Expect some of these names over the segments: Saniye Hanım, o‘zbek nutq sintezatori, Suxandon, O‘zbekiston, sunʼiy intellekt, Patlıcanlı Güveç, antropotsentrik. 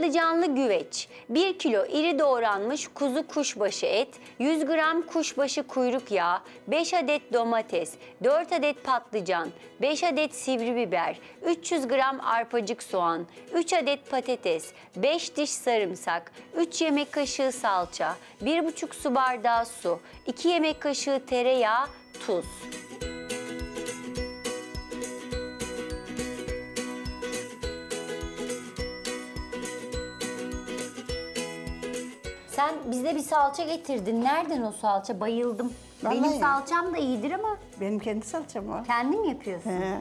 Patlıcanlı güveç, 1 kilo iri doğranmış kuzu kuşbaşı et, 100 gram kuşbaşı kuyruk yağı, 5 adet domates, 4 adet patlıcan, 5 adet sivri biber, 300 gram arpacık soğan, 3 adet patates, 5 diş sarımsak, 3 yemek kaşığı salça, 1,5 su bardağı su, 2 yemek kaşığı tereyağı, tuz. Sen bize bir salça getirdin. Nereden o salça? Bayıldım. Vallahi benim salçam da iyidir ama. Benim kendi salçam var. Kendin yapıyorsun. He.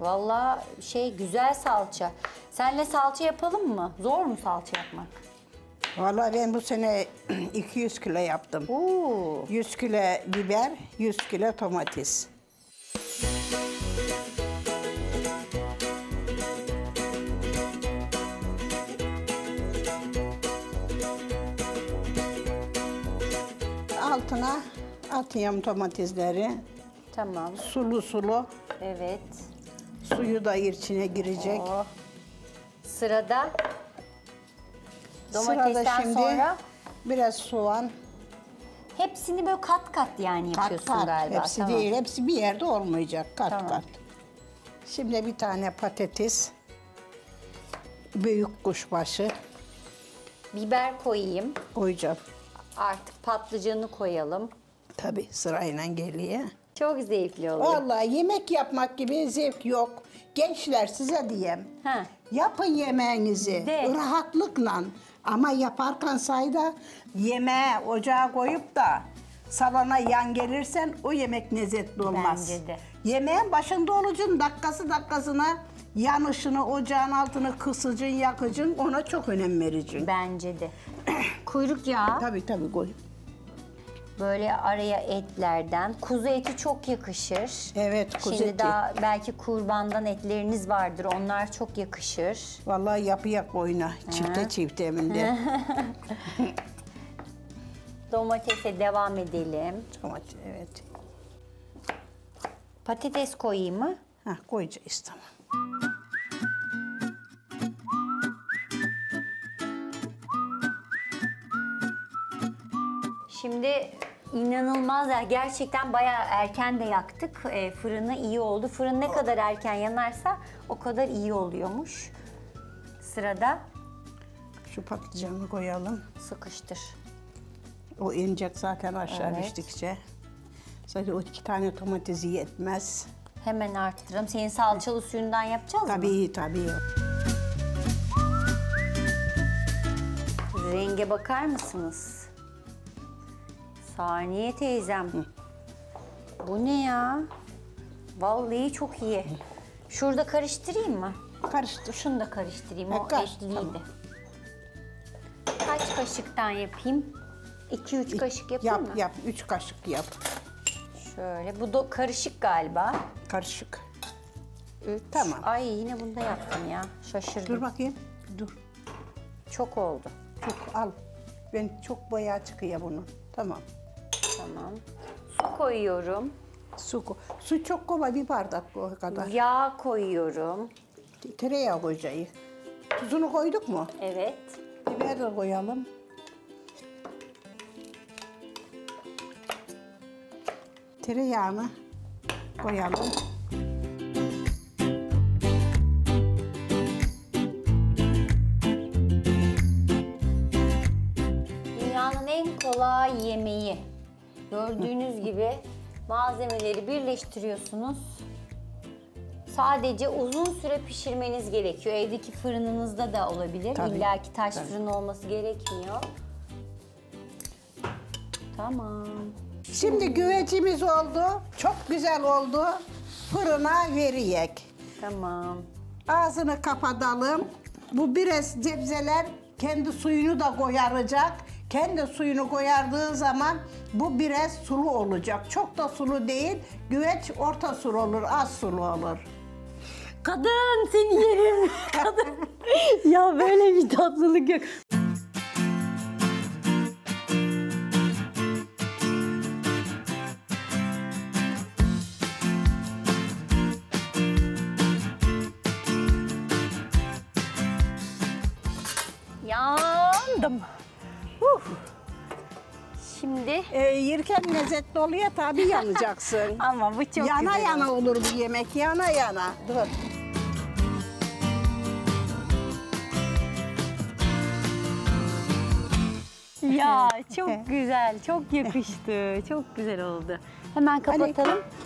Vallahi güzel salça. Seninle salça yapalım mı? Zor mu salça yapmak? Vallahi ben bu sene 200 kilo yaptım. Oo. 100 kilo biber, 100 kilo domates. Altına atıyorum domatesleri. Tamam. Sulu sulu. Evet. Suyu da içine girecek. Oh. Sırada domatesten şimdi sonra biraz soğan. Hepsini böyle kat kat yapıyorsun kat. Galiba. Hepsi tamam. Değil, hepsi bir yerde olmayacak kat tamam. Kat. Şimdi bir tane patates, büyük kuşbaşı. Biber koyayım. Koyacağım. Artık patlıcanı koyalım. Tabii sırayla geliyor. Çok zevkli oluyor. Vallahi yemek yapmak gibi zevk yok. Gençler size diyeyim. Ha. Yapın yemeğinizi rahatlıkla ama yaparken sayda yemeğe ocağa koyup da salona yan gelirsen o yemek lezzetli olmaz. Bence de. Yemeğin başında olacaksın dakikasına yan ışını ocağın altını kısıcın yakıcın ona çok önem vereceksin. Bence de. Kuyruk yağı. Tabii koy. Böyle araya etlerden. Kuzu eti çok yakışır. Evet kuzu eti. Şimdi daha belki kurbandan etleriniz vardır. Onlar çok yakışır. Vallahi yapıya koyuna. Çifte eminde. Domatese devam edelim. Domates evet. Patates koyayım mı? Ha koyacağız tamam. Şimdi inanılmaz gerçekten bayağı erken de yaktık fırını iyi oldu. Fırın ne kadar erken yanarsa o kadar iyi oluyormuş. Sırada şu patlıcanı koyalım. Sıkıştır. O inecek zaten aşağı düştükçe. Sadece o 2 tane domatesi yetmez. Hemen arttıralım. Senin salçalı suyundan yapacağız mı? Tabii. Renge bakar mısınız? Saniye teyzem. Hı. Bu ne ya? Vallahi çok iyi. Şurada karıştırayım mı? Karıştır. Şunu da karıştırayım. O etliydi. Tamam. Kaç kaşıktan yapayım? 2-3 kaşık yapayım mı? Yap. 3 kaşık yap. Şöyle. Bu da karışık galiba. Karışık. 3. Tamam. Ay yine bunu da yaptım ya. Şaşırdım. Dur bakayım. Dur. Çok oldu. Çok al. Ben çok bayağı çıkıyor bunu. Tamam. Tamam. Su koyuyorum. Su çok koyma, bir bardak o kadar. Yağ koyuyorum. Tereyağı koyacağız. Tuzunu koyduk mu? Evet. Biber de koyalım. Tereyağını koyalım. Kolay yemeği. Gördüğünüz gibi malzemeleri birleştiriyorsunuz. Sadece uzun süre pişirmeniz gerekiyor. Evdeki fırınınızda da olabilir. Tabii, illaki taş fırın olması gerekmiyor. Tamam. Şimdi güvecimiz oldu. Çok güzel oldu. Fırına veriyek. Tamam. Ağzını kapatalım. Bu biraz sebzeler kendi suyunu da koyaracak. Kendi suyunu koyardığı zaman bu biraz sulu olacak. Çok da sulu değil. Güveç orta sulu olur, az sulu olur. Kadın seni yerim. Kadın. Ya böyle bir tatlılık yok. yandım. Şimdi... yerken lezzetli oluyor tabii yanacaksın. Ama bu çok güzel. Yana yana olur bu yemek, yana yana. Dur. Ya çok güzel, çok yakıştı. Çok güzel oldu. Hemen kapatalım.